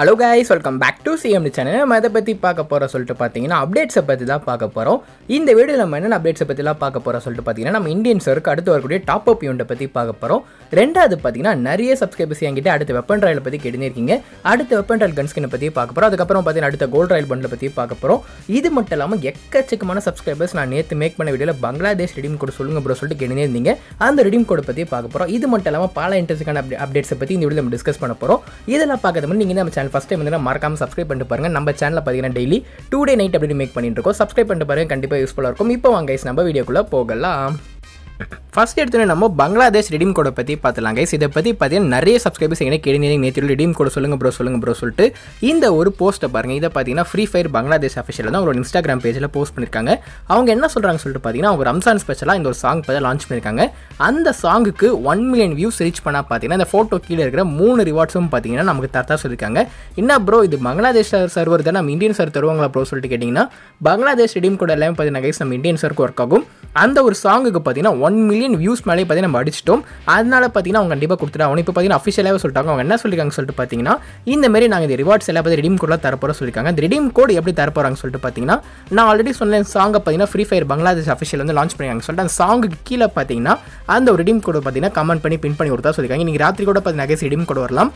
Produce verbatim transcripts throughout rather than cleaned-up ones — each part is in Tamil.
Hello guys, welcome back to C M D channel. நம்ம இத பத்தி பார்க்க போறோம் சொல்லிட்டு பாத்தீங்கன்னா அப்டேட்ஸ் பத்தி தான் பார்க்க போறோம். இந்த வீடியோல நம்ம என்ன அப்டேட்ஸ் பத்தி எல்லாம் பார்க்க போறோம் சொல்லிட்டு பாத்தீங்கன்னா நம்ம இந்தியன் சர்க்கு அடுத்து வரக்கூடிய டாப் அப் ஈவென்ட் பத்தி பார்க்க போறோம். ரெண்டாவது பாத்தீங்கன்னா நிறைய சப்ஸ்கிரைபர்ஸ் என்கிட்ட அடுத்து வெப்பன் ட்ரையல் பத்தி கேட்டினே இருக்கீங்க. அடுத்து வெப்பன் ட்ரையல் கன் ஸ்கின் பத்தி பார்க்க போறோம். அதுக்கு அப்புறம் பாத்தீங்கன்னா அடுத்து கோல்ட் ட்ரையல் பண்டல் பத்தி பார்க்க போறோம். இது மட்டும் இல்லாம எக்கச்சக்கமான சப்ஸ்கிரைபர்ஸ் நான் நேத்து மேக் பண்ண வீடியோல பங்களாதேஷ் ரிடீம் கோட் சொல்லுங்க ப்ரோ சொல்லிட்டு கேட்டினே இருந்தீங்க. அந்த ரிடீம் கோட் பத்தி பார்க்க போறோம். இது மட்டும் இல்லாம பல இன்ட்ரஸ்டிங்கான அப்டேட்ஸ் பத்தி இந்த வீடியோல நம்ம டிஸ்கஸ் பண்ண போறோம். இதெல்லாம் பார்க்கறது முன்ன நீங்க நம்ம फर्स्ट टाइम வந்து மறக்காம சப்ஸ்கிரைப் பண்ணிட்டு பாருங்க. நம்ம சேனல்ல பாத்தீங்கன்னா daily today night update make பண்ணிட்டு இருக்கோம். சப்ஸ்கிரைப் பண்ணிட்டு பாருங்க, கண்டிப்பா யூஸ்ஃபுல்லா இருக்கும். இப்போ வாங்க गाइस நம்ம வீடியோக்குள்ள போகலாம். ஃபர்ஸ்ட் எடுத்தோன்னே நம்ம பங்களாதேஷ் ரிடீம் கோடை பற்றி பார்த்துலாம் கைஸ். இதை பற்றி பார்த்தீங்கன்னா நிறைய சப்ஸ்கிரைபர்ஸ் எங்கே கேட்டு நேற்று ரிடீம் கோட் சொல்லுங்க ப்ரோ சொல்லுங்க ப்ரோ சொல்லிட்டு இந்த ஒரு போஸ்ட்டை பாருங்கள். இதை பார்த்தீங்கன்னா ஃப்ரீ ஃபயர் பங்களாதேஷ் அஃபிஷியல் தான் அவரோட இன்ஸ்டாகிராம் பேஜில் போஸ்ட் பண்ணியிருக்காங்க. அவங்க என்ன சொல்கிறாங்க சொல்லிட்டு பார்த்தீங்கன்னா அவங்க ரம்சான் ஸ்பெஷலாக இந்த ஒரு சாங் பார்த்து லான்ச் பண்ணியிருக்காங்க. அந்த சாங்குக்கு ஒன் மில்லியன் வியூஸ் ரீச் பண்ணால் பார்த்தீங்கன்னா இந்த ஃபோட்டோ கீழே இருக்கிற மூணு ரிவார்ட்ஸும் பார்த்தீங்கன்னா நமக்கு தரதா சொல்லியிருக்காங்க. என்ன ப்ரோ இது பங்களாதேஷ் சர்வர் தான் நம்ம இந்தியன் சர்வர் தருவாங்களா ப்ரோ சொல்லிட்டு கேட்டிங்கன்னா பங்களாதேஷ் ரிடீம் கோட் எல்லாமே பார்த்தீங்கன்னா கைஸ் நம்ம இந்தியன் சர்க்கு ஒர்க் ஆகும். அந்த ஒரு சாங்குக்கு பார்த்தீங்கன்னா ஒன் மில்லியன் வியூஸ் மேலே பார்த்தீங்கன்னா நம்ம அடிச்சிட்டோம். அதனால பார்த்தீங்கன்னா அவங்க கண்டிப்பாக கொடுத்துட்டாங்க. அவங்க இப்போ பார்த்தீங்கன்னா அஃபிஷியலாகவே சொல்லிட்டாங்க. அவங்க என்ன சொல்லியிருக்காங்க சொல்லிட்டு பார்த்தீங்கன்னா இந்த மாதிரி நாங்கள் இந்த ரிவார்ட்ஸ் எல்லாம் பார்த்து ரிடீம் கோட்லாம் தரப்போகிற சொல்லியிருக்காங்க. அந்த ரிடீம் கோட் எப்படி தரப்போகிறாங்க சொல்லிட்டு பார்த்தீங்கன்னா நான் ஆல்ரெடி சொன்ன சாங்கை பார்த்தீங்கன்னா ஃப்ரீ ஃபயர் பங்களாதேஷ் அஃபிஷியல் வந்து லான்ச் பண்ணியிருக்காங்க சொல்லிட்டு அந்த சாங்குக்கு கீழே பார்த்தீங்கன்னா அந்த ஒரு ரிடீம் கோட் பார்த்தீங்கன்னா கமெண்ட் பண்ணி பின் பண்ணி கொடுத்தா சொல்லியிருக்காங்க. நீங்கள் ராத்திரி கூட பார்த்தீங்கன்னா ரிடீம் கோட் வரலாம்.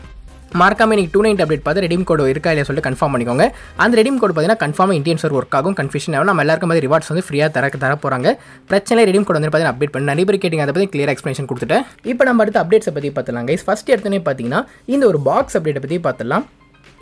மறக்காம எனக்கு டூ நைட் அப்டேட் பார்த்து ரெடீம் கோட் இருக்கா இல்லையா சொல்லிட்டு கன்ஃபார்ம் பண்ணிக்கோங்க. அந்த ரெடீம் கோட் பார்த்தீங்கன்னா கன்ஃபார்மாக இந்தியன் சர்வர் ஒர்க் ஆகும். கன்ஃபியூஷன் ஆகும். நம்ம எல்லாருக்கும் வந்து ரிவார்ட்ஸ் வந்து ஃப்ரீயாக தர தர போகிறாங்க. பிரச்சனை ரெடீம் கோட் வந்து பார்த்தீங்கன்னா அப்டேட் பண்ணி நிறைய பேர் கேட்டிங்க. அதை பற்றி கிளியர் எக்ஸ்ப்ளனேஷன் கொடுத்துட்டேன். இப்போ நம்ம அடுத்த அப்டேட்ஸை பற்றி பார்த்துலாம் கைஸ். ஃபர்ஸ்ட் எடுத்தோன்னே பார்த்தீங்கன்னா இந்த ஒரு பாக்ஸ் அப்டேட்டை பற்றி பார்த்துலாம்.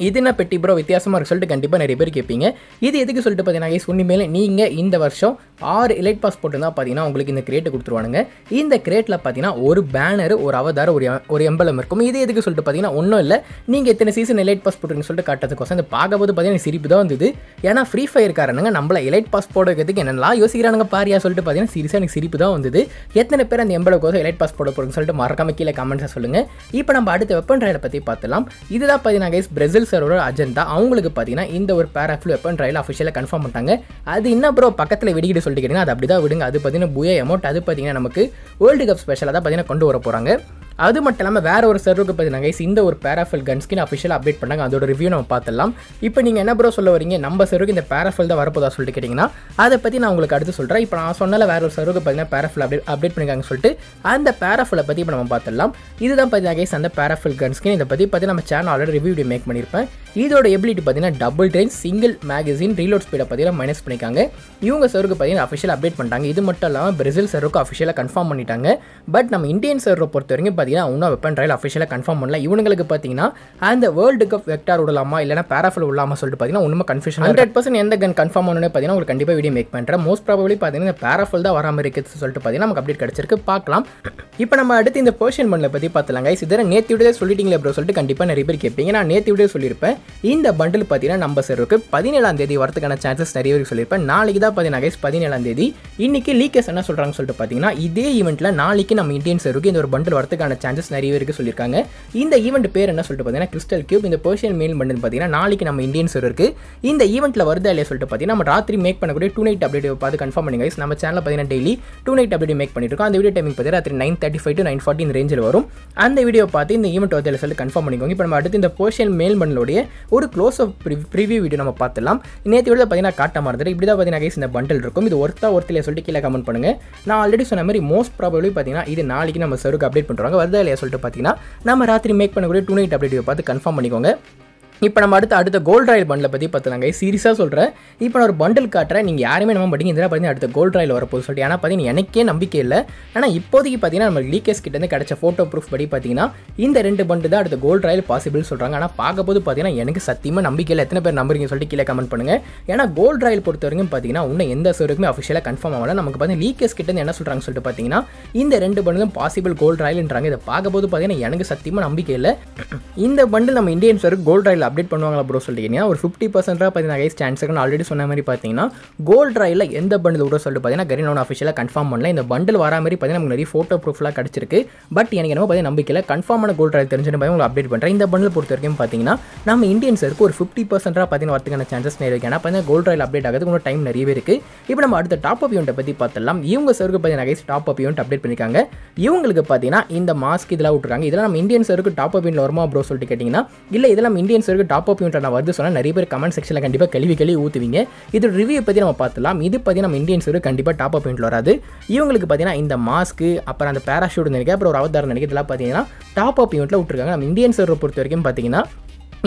இது என்ன பெட்டி ப்ரோ வித்தியாசமாக இருக்கு சொல்லிட்டு கண்டிப்பாக நிறைய பேர் கேட்பீங்க. இது எதுக்கு சொல்லிட்டு பார்த்தீங்கன்னா கைஸ் உண்மையிலே நீங்கள் இந்த வருஷம் ஆறு எலைட் பாஸ் போட்டு தான் பார்த்தீங்கன்னா உங்களுக்கு இந்த கிரேட்டு கொடுத்துருவானுங்க. இந்த கிரேட்டில் பார்த்தீங்கன்னா ஒரு பேனர் ஒரு அவதாரம் ஒரு ஒரு எம்பலம் இருக்கும். இது எதுக்கு சொல்லிட்டு பார்த்தீங்கன்னா ஒன்றும் இல்லை நீங்கள் எத்தனை சீசன் எலைட் பாஸ் போட்டுருன்னு சொல்லிட்டு காட்டுறதுக்கோசம். இந்த பார்க்கும்போது பார்த்தீங்கன்னா சிரிப்பு தான் வந்தது. ஏன்னா ஃப்ரீ ஃபயர் காரணங்க நம்மளை எலைட் பாஸ் போட வைக்கிறதுக்கு என்னெல்லாம் யோசிக்கிறானுங்க பாரியா சொல்லிட்டு பார்த்தீங்கன்னா சீரியஸாக எனக்கு சிரிப்பு தான் வந்தது. எத்தனை பேர் அந்த எம்பளக்கோசம் எலைட் பாஸ் போட போகிறதுன்னு சொல்லிட்டு மறக்காம கீழே கமெண்ட்ஸாக சொல்லுங்கள். இப்போ நம்ம அடுத்த வெப்பன் ட்ரையலை பற்றி பார்த்துலாம். இதெல்லாம் பார்த்தீங்கன்னா கைஸ் பிரேசில் சர்வரோட அஜெண்டா அவங்களுக்கு பார்த்தீங்கன்னா இந்த ஒரு பேராஃபில் வெப்பன் ட்ரையல் அஃபிஷியலாக கன்ஃபார்ம் பண்ணிட்டாங்க. அது இன்னும் அப்புறம் பக்கத்தில் வெடிக்கிட்டு சொல்லிட்டு கேட்டிங்கன்னா அது அப்படி தான் விடுங்க. அது பார்த்தீங்கன்னா புயா அமௌண்ட் அது பார்த்தீங்கன்னா நமக்கு வேர்ல்டு கப் ஸ்பெஷலாக தான் பார்த்தீங்கன்னா கொண்டு வர போகிறாங்க. அது மட்டும் இல்லாமல் வேறு ஒரு சர்வருக்கு பார்த்தீங்கன்னா இந்த ஒரு பேராஃபில் கன் ஸ்கின் அஃபிஷியலாக அப்டேட் பண்ணாங்க. அதோட ரிவ்யூ நம்ம பார்த்துலாம். இப்போ நீங்கள் என்ன ப்ரோ சொல்ல வரீங்க நம்ம சர்வருக்கு இந்த பேராஃபில் தான் வரப்போதா சொல்லிட்டு கேட்டிங்கன்னா அதை பற்றி நான் உங்களுக்கு அடுத்து சொல்கிறேன். இப்போ நான் சொன்னால் வேறு ஒரு சர்வருக்கு பார்த்தீங்கன்னா பேராஃபில் அப்டேட் அப்டேட் பண்ணிக்காங்கன்னு சொல்லிட்டு அந்த பேராஃபிலை பற்றி இப்போ நம்ம பார்த்துலாம். இதுதான் பார்த்தீங்கன்னா கைஸ் அந்த பேராஃபில் கன் ஸ்கின். இதை பற்றி பார்த்தீங்கன்னா நம்ம channel already review video make பண்ணியிருப்பேன். இதோட எபிலிட்டி பார்த்தீங்கன்னா double train single magazine reload ஸ்பீடை பார்த்தீங்கன்னா மைனஸ் பண்ணிக்காங்க. இவங்க சர்வருக்கு பார்த்தீங்கன்னா அஃபிஷியல் அப்டேட் பண்ணிட்டாங்க. இது மட்டும் இல்லாமல் பிரேசில் சர்வருக்கு அஃபிஷியலாக கன்ஃபார்ம் பண்ணிட்டாங்க. பட் நம்ம இந்தியன் சர்வரை பொறுத்த வரைக்கும் இன்னும் வெப்பன் ட்ரையல் அஃபிஷியலாக கன்ஃபார்ம் பண்ணல. இவங்களுக்கு பார்த்தீங்கன்னா அந்த வேர்ல்டு கப் வெக்டார் விடலாமா இல்லைனா பேராஃபில் விடலாமா சொல்லிட்டு பார்த்தீங்கன்னா ஒன்றுமே கன்ஃபியூஷன். ஹண்ட்ரட் பர்சன்ட் எந்த கன் கன்ஃபார்ம் ஆனோன்னு பார்த்தீங்கன்னா உங்களுக்கு கண்டிப்பாக வீடியோ மேக் பண்ணுறேன். மோஸ்ட் ப்ராபபிலி பார்த்தீங்கன்னா இந்த பேராஃபில் தான் வராமல் இருக்குது சொல்லிட்டு பார்த்தீங்கன்னா நமக்கு அப்டேட் கிடச்சிருக்கு. பார்க்கலாம். இப்போ நம்ம அடுத்து இந்த பெர்ஷியன் பண்டலை பற்றி பார்த்துலாம் கைஸ். இதெல்லாம் நேற்று வீடியோ சொல்லிட்டீங்களே ப்ரோ சொல்லிட்டு கண்டிப்பாக நிறைய பேர் கேட்பீங்க. நான் நேற்று வீடியோ சொல்லியிருப்பேன் இந்த பண்டில் பார்த்தீங்கன்னா நம்ம சர்வருக்கு பதினேழாம் தேதி வரதுக்கான சான்சஸ் நிறைய பேர் சொல்லியிருப்பேன். நாளைக்கு தான் பார்த்தீங்கன்னா கைஸ் பதினேழாம் தேதி. இன்னைக்கு லீக்கர்ஸ் என்ன சொல்கிறாங்க சொல்லிட்டு பார்த்தீங்கன்னா இதே ஈவெண்ட்டில் நாளைக்கு நம்ம இந்தியன் சர்வருக்கு இந்த ஒரு பண்டில் வரதுக்கான சான்சஸ் நிறைய பேருக்கு சொல்லியிருக்காங்க. இந்த ஈவெண்ட் பேர் என்ன சொல்லிட்டு பார்த்தீங்கன்னா கிறிஸ்டல் கியூப். இந்த பெர்ஷியன் மெயில் பண்டல் பார்த்தீங்கன்னா நாளைக்கு நம்ம இந்தியன் சர்வருக்கு இந்த ஈவெண்ட்டில் வருதா இல்லையா சொல்லிட்டு பார்த்தீங்கன்னா நம்ம ராத்திரி மேக் பண்ணக்கூடிய டூ நைட் அப்டேட் பார்த்து கன்ஃபார்ம் பண்ணுங்க கைஸ். நம்ம சேனலில் பார்த்தீங்கன்னா daily two night update make பண்ணிட்டு இருக்கோம். அந்த வீடியோ டைமிங் பார்த்தீங்கன்னா ராத்திரி nine thirty five to nine forty இந்த ரேஞ்சில் வரும். அந்த வீடியோ பார்த்து இந்த ஈவெண்ட் வருதா இல்லையா சொல்லிட்டு கன்ஃபார்ம் பண்ணிக்கோங்க. இப்போ நம்ம அடுத்து இந்த பெர்ஷியன் மெயில் பண்டலோடைய ஒரு க்ளோஸ் அப் ப்ரிவியூ வீடியோ நம்ம பார்த்துலாம். நேற்று வீடியோ பார்த்தீங்கன்னா காட்ட மாதிரி இப்படி தான் பார்த்தீங்கன்னா கைஸ் இந்த பண்டல் இருக்கும். இது ஒருத்தா ஒருத்திலே சொல்லிட்டு கீழே கமெண்ட் பண்ணுங்க. நான் ஆல்ரெடி சொன்ன மாதிரி மோஸ்ட் ப்ராபபிலி பார்த்தீங்கன்னா இது நாளைக்கு நம்ம சர்வருக்கு அப்டேட் பண்ணுறாங்க. வருதா இல்லையா சொல்லிட்டு பார்த்தீங்கன்னா நம்ம ராத்திரி மேக் பண்ணக்கூடிய டூ நைட் அப்டேட் பார்த்து கன்ஃபார்ம் பண்ணிக்கோங்க. இப்போ நம்ம அடுத்த அடுத்த கோல்ட் ராயல் பண்டலை பற்றி பார்த்துலாங்க. சீரியஸாக சொல்கிறேன். இப்போ நான் ஒரு பண்டில் காட்டுறேன். நீங்கள் யாருமே நம்ம பட்டிங்க இதெல்லாம் பார்த்தீங்கன்னா அடுத்த கோல்ட் ராயல் வரப்போகுது சொல்லிட்டு ஏன்னா பார்த்தீங்கன்னா எனக்கே நம்பிக்கை இல்லை. ஆனால் இப்போதைக்கு பார்த்தீங்கன்னா நம்ம லீக்கர்ஸ் கிட்டேருந்து கிடச்ச ஃபோட்டோ ப்ரூஃப் படி பார்த்தீங்கன்னா இந்த ரெண்டு பண்டு தான் அடுத்த கோல்ட் ராயல் பாசிபிள்னு சொல்கிறாங்க. ஆனால் பார்க்கும்போது பார்த்தீங்கன்னா எனக்கு சத்தியமாக நம்பிக்கை இல்லை. எத்தனை பேர் நம்புறீங்கன்னு சொல்லிட்டு கீழே கமெண்ட் பண்ணுங்கள். ஏன்னா கோல்ட் ராயல் பொறுத்த வரைக்கும் பார்த்தீங்கன்னா இன்னும் எந்த சர்வருக்குமே அஃபிஷியலாக கன்ஃபார்ம் ஆகலை. நமக்கு பார்த்தீங்கன்னா லீக்கர்ஸ் கிட்டேருந்து என்ன சொல்கிறாங்க சொல்லிட்டு பார்த்தீங்கன்னா இந்த ரெண்டு பண்டுலும் பாசிபிள் கோல்ட் ராயல்ன்றாங்க. இதை பார்க்கும்போது பார்த்தீங்கன்னா எனக்கு சத்தியமாக நம்பிக்கை இல்லை. இந்த பண்டு நம்ம இந்தியன் சர்வருக்கு கோல்ட் ராயல் அப்டேட் பண்ணுவாங்களா ப்ரோ சொல்லிட்டீங்கன்னா ஒரு ஃபிஃப்டி பர்சன்ட் பார்த்தீங்கன்னா சான்ஸ் இருக்குன்னு ஆல்ரெடி சொன்ன மாதிரி பார்த்தீங்கன்னா கோல்ட் ராயலில் எந்த பண்டில் கூட சொல்லிட்டு பார்த்தீங்கன்னா கரீன் ஒன் அஃபிஷியலாக கன்ஃபார்ம் பண்ணல. இந்த பண்டில் வரா மாதிரி பார்த்தீங்கன்னா நமக்கு நிறைய ஃபோட்டோ ப்ரூஃப்லாம் கிடச்சிருக்கு. பட் எனக்கு என்ன பார்த்தீங்கன்னா நம்பிக்கையில் கன்ஃபார்மான கோல்ட் ராயல் தெரிஞ்சுட்டு போய் உங்களுக்கு அப்டேட் பண்ணுறேன். இந்த பண்டில் பொறுத்த வரைக்கும் பார்த்தீங்கன்னா நம்ம இந்தியன் சர்க்கு ஒரு ஃபிஃப்டி பர்சன்டாக பார்த்தீங்கன்னா வரதுக்கான சான்சஸ் நிறைய இருக்குது. ஏன்னா பார்த்தீங்கன்னா கோல்ட் ராயல் அப்டேட் ஆகிறது இன்னும் டைம் நிறையவே இருக்குது. இப்போ நம்ம அடுத்த டாப் அப் ஈவென்ட்டை பற்றி பார்த்துலாம். இவங்க சர்க்கு பார்த்தீங்கன்னா டாப் அப் ஈவென்ட் அப்டேட் பண்ணியிருக்காங்க. இவங்களுக்கு பார்த்தீங்கன்னா இந்த மாஸ்க் இதெல்லாம் விட்டுருக்காங்க. இதெல்லாம் நம்ம இந்தியன் சர்க்கு டாப் அப் ஈவென்ட் வருமா ப்ரோ சொல்லிட்டு கேட்டிங்கன்னா இல்லை இதெல்லாம் இந்தியன் சர்க்கு உங்களுக்கு டாப் அப் யூனிட் நான் வருது சொன்னால் நிறைய பேர் கமெண்ட் செக்ஷனில் கண்டிப்பாக கேள்வி கேள்வி ஊற்றுவீங்க. இது ரிவ்யூ பற்றி நம்ம பார்த்துலாம். இது பார்த்தீங்கன்னா நம்ம இந்தியன்ஸ் ஒரு கண்டிப்பாக டாப் அப் யூனிட் வராது. இவங்களுக்கு பார்த்தீங்கன்னா இந்த மாஸ்க்கு அப்புறம் அந்த பேராஷூட் நினைக்க அப்புறம் ஒரு அவதாரம் நினைக்க இதெல்லாம் பார்த்தீங்கன்னா டாப் அப் யூனிட்டில் விட்டுருக்காங்க. நம்ம இந்தியன் சர்வரை பொறுத்த வரைக்கும் பார்த்தீங்கன்னா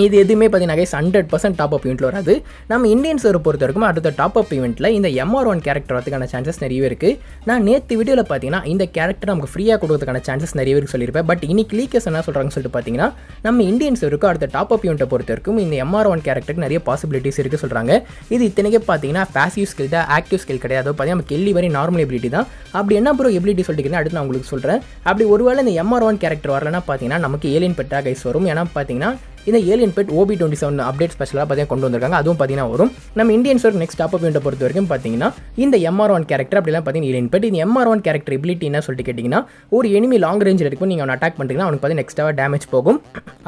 இது எதுவுமே பார்த்தீங்கன்னா ஹண்ட்ரட் பர்சன்ட் டாப் அப் யூனிட்டில் வராது. நம்ம இந்தியன் சர்வர் பொறுத்த வரைக்கும் அடுத்த டாப் அப் யூனிட்டில் இந்த எம்ஆர் ஒன் கேரக்டர் வரதுக்கான சான்சஸ் நிறையவே இருக்குது. நான் நேற்று வீடியோவில் பார்த்தீங்கன்னா இந்த கேரக்டர் நமக்கு ஃப்ரீயாக கொடுக்கறதுக்கான சான்சஸ் நிறையவே இருக்குது சொல்லியிருப்பேன். பட் இன்னைக்கு லீக்கர்ஸ் என்ன சொல்கிறாங்கன்னு சொல்லிட்டு பார்த்தீங்கன்னா நம்ம இந்தியன் சர்வருக்கு அடுத்த டாப் அப் யூனிட்டை பொறுத்த வரைக்கும் இந்த எம்ஆர் ஒன் கேரக்டருக்கு நிறைய பாசிபிலிட்டிஸ் இருக்குது சொல்கிறாங்க. இது இத்தனைக்கே பார்த்தீங்கன்னா பேசிவ் ஸ்கில் தான், ஆக்டிவ் ஸ்கில் கிடையாது. பார்த்தீங்கன்னா நம்ம கெல்லி வரை நார்மல் எபிலிட்டி தான். அப்படி என்ன ப்ரோ எபிலிட்டி சொல்லிட்டு அடுத்து நான் உங்களுக்கு சொல்கிறேன். அப்படி ஒருவேளை இந்த எம்ஆர் ஒன் கேரக்டர் வரலன்னா பார்த்தீங்கன்னா நமக்கு ஏலியன் பெட்டா கைஸ் வரும். ஏன்னா பார்த்தீங்கன்னா இந்த alien pet OB twenty seven update ஸ்பெஷலாக பார்த்தீங்கன்னா கொண்டு வந்திருக்காங்க. அதுவும் பார்த்தீங்கன்னா வரும். நம்ம Indian server next top up யூனிட்டை பொறுத்த வரைக்கும் பார்த்தீங்கன்னா இந்த எம்ஆர் ஒன் கேரக்டர் அப்படிலாம் பார்த்தீங்கன்னா ஏலியன் பெட். இந்த எம்ஆர் ஒன் கேரக்டர் எபிலிட்டி என்ன சொல்லிட்டு கேட்டிங்கன்னா ஒரு எனிமி லாங் ரேஞ்சில் இருக்கும், நீங்கள் அவன் அட்டாக் பண்ணுறீங்கன்னா அவனுக்கு பார்த்து எக்ஸ்ட்ராவாக டேமேஜ் போகும்.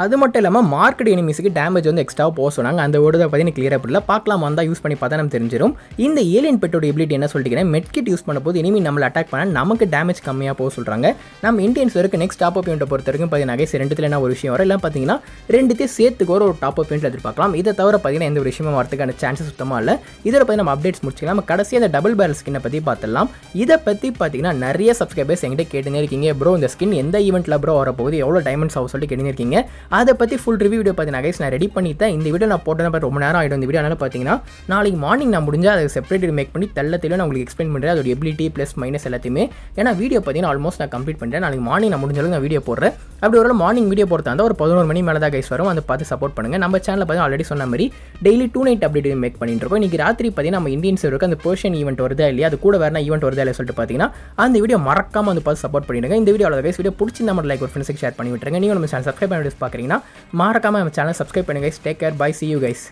அது மட்டும் இல்லாமல் மார்க்கெட் எனிமிஸுக்கு டேமேஜ் வந்து எக்ஸ்ட்ராவாக போக சொன்னாங்க. அந்த வேர்டு தான் பார்த்தீங்கன்னா கிளியராக அப்படில பார்க்கலாமா தான் யூஸ் பண்ணி பார்த்தா நமக்கு தெரிஞ்சிடும். இந்த ஏலியன் பெட்டோட எபிலிட்டி என்ன சொல்லிட்டு மெட்கிட் யூஸ் பண்ண போது எனிமி நம்மளை அட்டாக் பண்ண நமக்கு டேமேஜ் கம்மியாக போக சொல்கிறாங்க. நம்ம இந்தியன் சர்வருக்கு நெக்ஸ்ட் டாப் அப் யூனிட்டை பொறுத்த வரைக்கும் பார்த்தீங்கன்னா ரெண்டுத்தில் என்ன ஒரு விஷயம் வரும் இல்லை பார்த்தீங்கன்னா ரெண்டுத்தையும் சேர்த்துக்கு ஒரு டாப் அப் யூனிட் எதிர்பார்க்கலாம். இதை தவிர பார்த்தீங்கன்னா எந்த ஒரு விஷயமா வரதுக்கான சான்சஸ் சுத்தமாக இல்லை. இதில் போய் நம்ம அப்டேட்ஸ் முடிச்சுக்கலாம். நம்ம கடைசியாக இந்த டபுள் பேரல் ஸ்கின்னை பற்றி பார்த்துடலாம். இதை பற்றி பார்த்தீங்கன்னா நிறைய சப்ஸ்கிரைபர்ஸ் எங்கிட்ட கேட்டுனே இருக்கீங்க, ப்ரோ இந்த ஸ்கின் எந்த ஈவெண்ட்டில் ப்ரோ வரப்போகுது, எவ்வளோ டைமண்ட்ஸ் ஆகும் சொல்லிட்டு கேட்டுனே இருக்கீங்க. அதை பற்றி ஃபுல் ரிவ்யூ வீடியோ பார்த்தீங்கன்னா கைஸ் நான் ரெடி பண்ணிவிட்டேன். இந்த வீடியோ நான் போட்டேன் ரொம்ப நேரம் ஆகிடும். இந்த வீடியோ அதனால் பார்த்தீங்கன்னா நாளைக்கு மார்னிங் நான் முடிஞ்சால் அதை செப்பரேட் மேக் பண்ணி தள்ளத்திலும் நான் உங்களுக்கு எக்ஸ்பிளைன் பண்ணுறேன் அதோட எபிலிட்டி ப்ளஸ் மைனஸ் எல்லாத்தையுமே. ஏன்னா வீடியோ பார்த்தீங்கன்னா ஆல்மோஸ்ட் நான் கம்ப்ளீட் பண்ணுறேன். நாளைக்கு மார்னிங் நான் முடிஞ்சாலும் நான் வீடியோ போடுறேன். அப்படி ஒரு மார்னிங் வீடியோ போடுறதா இருந்தால் ஒரு பதினோரு மணி மேலே தான் கைஸ் வரும். அதை பார்த்து சப்போர்ட் பண்ணுங்கள். நம்ம சேனலில் பார்த்தீங்கன்னா ஆல்ரெடி சொன்ன மாதிரி daily two night update make பண்ணிட்டு இருக்கோம். இன்றைக்கி ராத்திரி பார்த்தீங்கன்னா நம்ம இந்தியன் சர்வருக்கு அந்த பெர்ஷியன் ஈவெண்ட் வருதா இல்லையா, அது கூட வேறு ஈவெண்ட் வருதா இல்லையா சொல்லிட்டு பார்த்தீங்கன்னா அந்த வீடியோ மறக்காமல் வந்து பார்த்து சப்போர்ட் பண்ணிடுங்க. இந்த வீடியோ அளவு வீடியோ பிடிச்சி நம்ம லைக் ஒரு ஃப்ரெண்ட்ஸுக்கு ஷேர் பண்ணி விட்டுருங்க. நீங்கள் நம்ம சேனல் சப்ஸ்கிரைப் பண்ணி பார்க்குறீங்கன்னா மறக்காமல் நம்ம சேனல் சப்ஸ்கிரைப் பண்ணுங்க. Take care, bye, see you guys.